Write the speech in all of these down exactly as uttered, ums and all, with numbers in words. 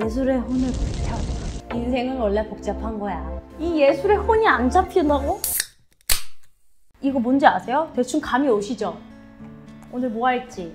예술의 혼을 붙여. 인생은 원래 복잡한 거야. 이 예술의 혼이 안 잡힌다고? 이거 뭔지 아세요? 대충 감이 오시죠? 오늘 뭐 할지.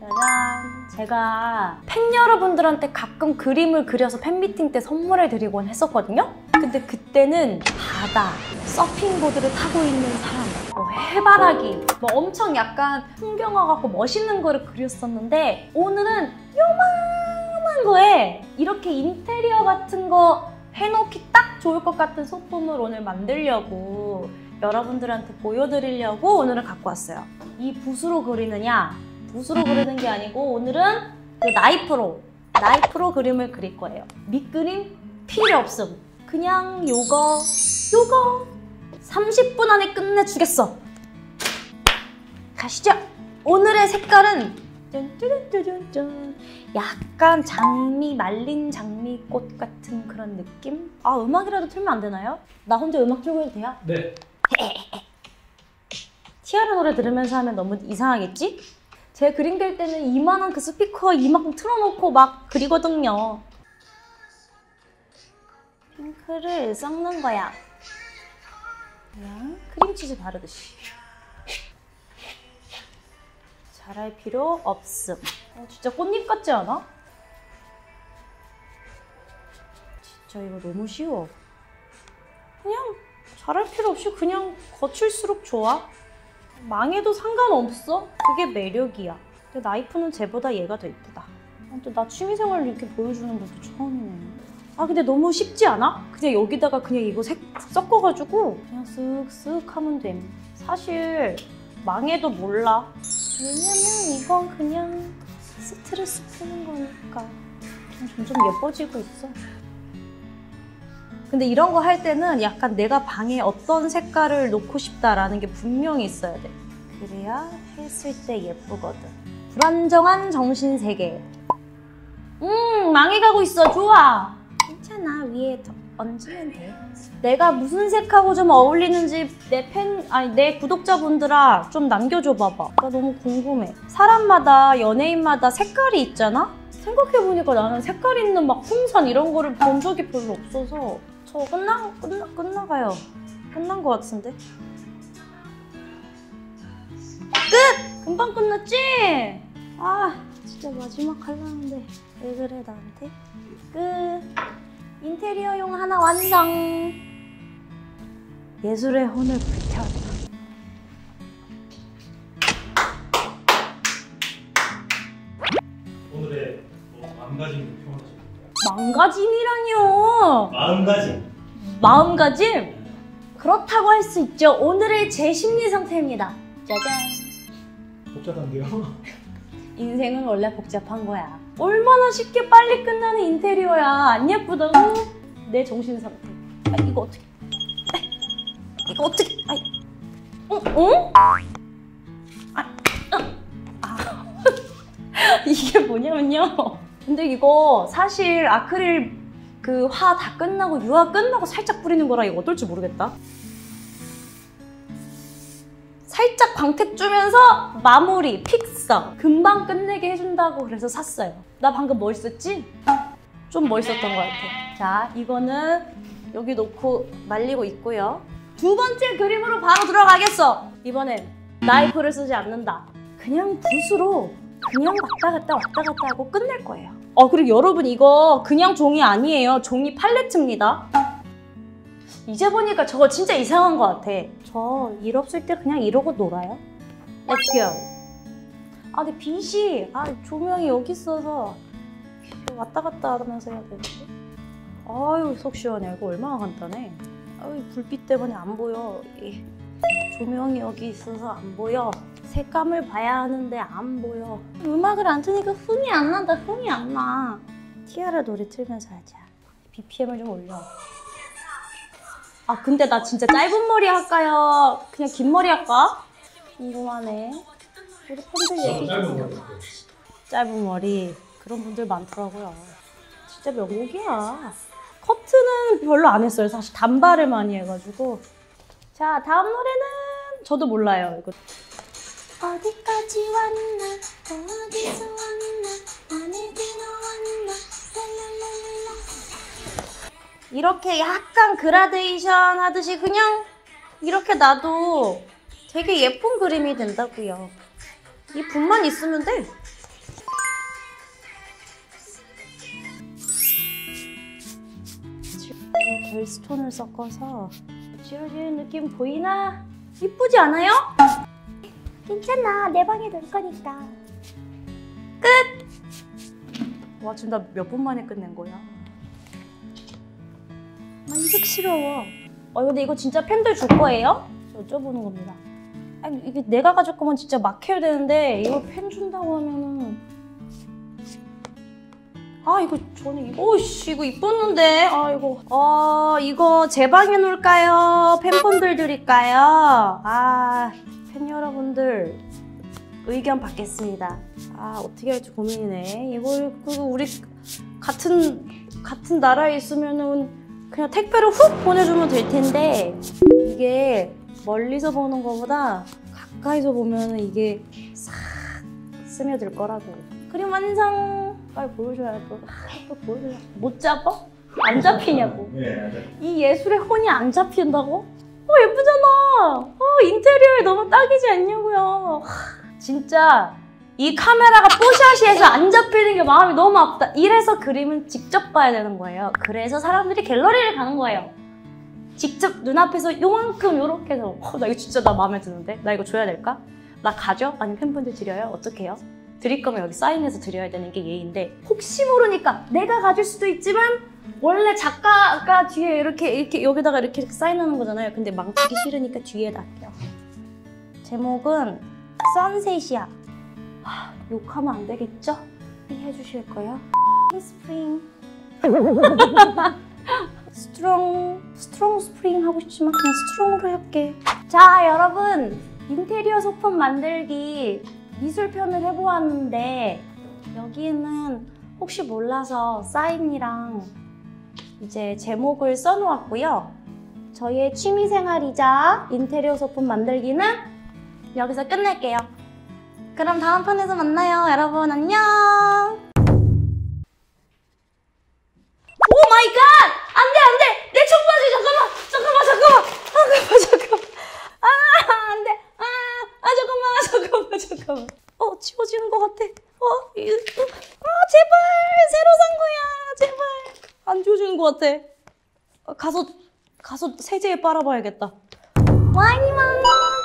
짜잔! 제가 팬 여러분들한테 가끔 그림을 그려서 팬미팅 때 선물해드리곤 했었거든요? 근데 그때는 바다, 서핑보드를 타고 있는 사람, 뭐 해바라기, 뭐 엄청 약간 풍경 와갖고 멋있는 거를 그렸었는데, 오늘은 요만한 거에 이렇게 인테리어 같은 거 해놓기 딱 좋을 것 같은 소품을 오늘 만들려고, 여러분들한테 보여드리려고 오늘은 갖고 왔어요. 이 붓으로 그리느냐? 붓으로 그리는 게 아니고 오늘은 그 나이프로, 나이프로 그림을 그릴 거예요. 밑그림 필요 없음. 그냥 요거, 요거. 삼십 분 안에 끝내주겠어. 가시죠. 오늘의 색깔은 짠짠짠짠. 약간 장미, 말린 장미꽃 같은 그런 느낌? 아, 음악이라도 틀면 안 되나요? 나 혼자 음악 틀고 해도 돼요? 네. 티아라 노래 들으면서 하면 너무 이상하겠지? 제 그림 그릴 때는 이만한 그 스피커 이만큼 틀어놓고 막 그리거든요. 핑크를 섞는 거야. 그냥 크림치즈 바르듯이. 잘할 필요 없음. 어, 진짜 꽃잎 같지 않아? 진짜 이거 너무 쉬워. 그냥 잘할 필요 없이 그냥 거칠수록 좋아. 망해도 상관없어. 그게 매력이야. 근데 나이프는 쟤보다 얘가 더 이쁘다. 근데 나 취미생활을 이렇게 보여주는 것도 처음이네. 아, 근데 너무 쉽지 않아? 그냥 여기다가 그냥 이거 색 섞어가지고 그냥 쓱쓱 하면 됨. 사실 망해도 몰라. 왜냐면 이건 그냥 스트레스 푸는 거니까. 점점 예뻐지고 있어. 근데 이런 거 할 때는 약간 내가 방에 어떤 색깔을 놓고 싶다라는 게 분명히 있어야 돼. 그래야 했을 때 예쁘거든. 불안정한 정신세계. 음, 망해가고 있어. 좋아. 괜찮아. 위에 얹으면 돼. 내가 무슨 색하고 좀 어울리는지 내 팬, 아니 내 구독자분들아 좀 남겨줘 봐봐. 나 너무 궁금해. 사람마다, 연예인마다 색깔이 있잖아? 생각해보니까 나는 색깔 있는 막 풍선 이런 거를 본 적이 별로 없어서. 저 끝나, 끝나, 끝나가요. 끝난 것 같은데? 끝! 금방 끝났지? 아, 진짜 마지막 하려는데 왜 그래 나한테? 끝! 인테리어용 하나 완성! 예술의 혼을 불태워. 오늘의 뭐 망가짐을 표현하십니까? 망가짐이라뇨! 마음가짐! 마음가짐? 그렇다고 할 수 있죠. 오늘의 제 심리 상태입니다. 짜잔! 복잡한데요? 인생은 원래 복잡한 거야. 얼마나 쉽게 빨리 끝나는 인테리어야. 안 예쁘다고? 내 정신 상태. 아, 이거 어떻게? 아, 이거 어떻게? 아, 어? 어? 아, 아. 이게 뭐냐면요. 근데 이거 사실 아크릴 그 화 다 끝나고 유화 끝나고 살짝 뿌리는 거라 이거 어떨지 모르겠다. 살짝 광택 주면서 마무리, 픽서. 금방 끝내게 해준다고 그래서 샀어요. 나 방금 멋있었지? 좀 멋있었던 것 같아. 자, 이거는 여기 놓고 말리고 있고요. 두 번째 그림으로 바로 들어가겠어. 이번엔 나이프를 쓰지 않는다. 그냥 붓으로 그냥 왔다 갔다 왔다 갔다 하고 끝낼 거예요. 어, 그리고 여러분 이거 그냥 종이 아니에요. 종이 팔레트입니다. 이제 보니까 저거 진짜 이상한 것 같아. 저 일 없을 때 그냥 이러고 놀아요. Let's go. 아, 근데 빛이, 아, 조명이 여기 있어서 왔다 갔다 하면서 해야 되는데. 아유, 속 시원해. 이거 얼마나 간단해. 아유, 불빛 때문에 안 보여. 이 조명이 여기 있어서 안 보여. 색감을 봐야 하는데 안 보여. 음악을 안 트니까 흥이 안 난다. 흥이 안 나. 티아라 노래 틀면서 하자. 비피엠을 좀 올려. 아, 근데 나 진짜 짧은 머리 할까요? 그냥 긴 머리 할까? 궁금하네. 우리 팬들 얘기 좀. 짧은 머리. 그런 분들 많더라고요. 진짜 명곡이야. 커트는 별로 안 했어요. 사실 단발을 많이 해가지고. 자, 다음 노래는 저도 몰라요. 이거. 어디까지 왔나? 또 어디서 왔나? 나는 뛰어왔나? 이렇게 약간 그라데이션 하듯이 그냥 이렇게 놔도 되게 예쁜 그림이 된다고요. 이 붓만 있으면 돼. 결스톤을 섞어서 지워지는 느낌 보이나? 이쁘지 않아요? 괜찮아, 내 방에 넣을 거니까. 끝! 와, 지금 나 몇 분 만에 끝낸 거야? 만족스러워. 어, 근데 이거 진짜 팬들 줄 거예요? 여쭤보는 겁니다. 아니, 이게 내가 가질 거면 진짜 막 해야 되는데 이거 팬 준다고 하면은 아, 이거 저는 이거 오씨 이거 이뻤는데. 아, 이거 어, 이거 제 방에 놓을까요? 팬분들 드릴까요? 아, 팬 여러분들 의견 받겠습니다. 아, 어떻게 할지 고민이네. 이거 그거 우리 같은 같은 나라에 있으면은 그냥 택배로 훅 보내주면 될 텐데 이게 멀리서 보는 거보다 가까이서 보면은 이게 싹 스며들 거라고. 그림 완성! 빨리 보여줘야 또. 아, 또 보여줘야. 못 잡아? 안 잡히냐고. 이 예술의 혼이 안 잡힌다고? 어, 예쁘잖아. 어, 인테리어에 너무 딱이지 않냐고요. 하, 진짜 이 카메라가 포샤시에서 안 잡히는 게 마음이 너무 아프다. 이래서 그림은 직접 봐야 되는 거예요. 그래서 사람들이 갤러리를 가는 거예요. 직접 눈앞에서 요만큼 요렇게 해서 어, 나 이거 진짜 나 마음에 드는데? 나 이거 줘야 될까? 나 가죠? 아니면 팬분들 드려요? 어떡해요? 드릴 거면 여기 사인해서 드려야 되는 게 예의인데 혹시 모르니까 내가 가질 수도 있지만 원래 작가가 뒤에 이렇게 이렇게 여기다가 이렇게 사인하는 거잖아요. 근데 망치기 싫으니까 뒤에다 할게요. 제목은 선셋이야. 하, 욕하면 안 되겠죠? 해주실 거예요? 스프링 스트롱 스트롱 스프링 하고 싶지만 그냥 스트롱으로 할게. 자, 여러분, 인테리어 소품 만들기 미술편을 해보았는데 여기에는 혹시 몰라서 사인이랑 이제 제목을 써놓았고요. 저희의 취미생활이자 인테리어 소품 만들기는 여기서 끝낼게요. 그럼 다음 편에서 만나요. 여러분 안녕! 오 마이 갓! 안 돼! 안 돼! 내 청바지! 잠깐만! 잠깐만! 잠깐만! 잠깐만! 잠깐만! 아! 안 돼! 아! 아 잠깐만! 잠깐만! 잠깐만! 어! 지워지는 것 같아! 어? 이, 어. 아! 제발! 새로 산 거야! 제발! 안 지워지는 것 같아! 아, 가서! 가서 세제에 빨아봐야겠다! 와이니만!